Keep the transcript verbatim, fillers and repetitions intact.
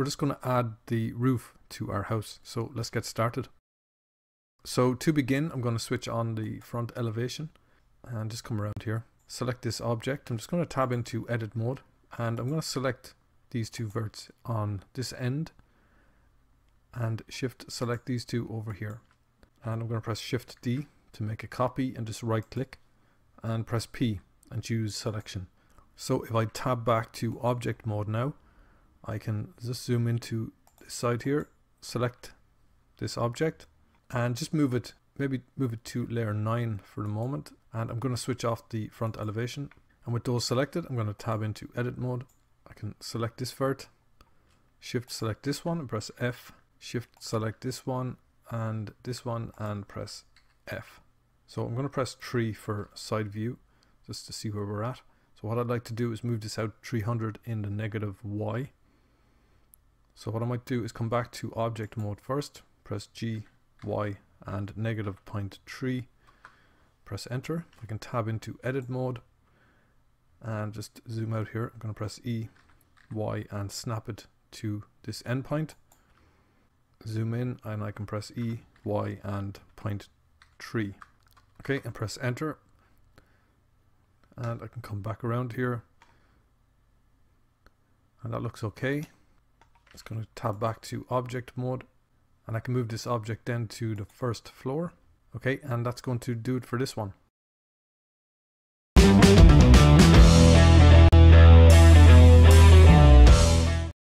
we're just going to add the roof to our house. So let's get started. So to begin, I'm going to switch on the front elevation and just come around here. Select this object. I'm just going to tab into edit mode and I'm going to select these two verts on this end and shift select these two over here. And I'm going to press shift D to make a copy and just right click and press P and choose selection. So if I tab back to object mode now, I can just zoom into this side here, select this object and just move it, maybe move it to layer nine for the moment. And I'm going to switch off the front elevation. And with those selected, I'm going to tab into edit mode. I can select this vert, shift select this one and press F, shift select this one and this one and press F. So I'm going to press three for side view just to see where we're at. So what I'd like to do is move this out three hundred in the negative Y. So what I might do is come back to object mode first, press G, Y and negative zero point three, press enter. I can tab into edit mode and just zoom out here. I'm going to press E, Y and snap it to this endpoint. Zoom in and I can press E, Y and zero point three. Okay, and press enter. And I can come back around here. And that looks okay. It's going to tab back to object mode. And I can move this object then to the first floor. Okay, and that's going to do it for this one.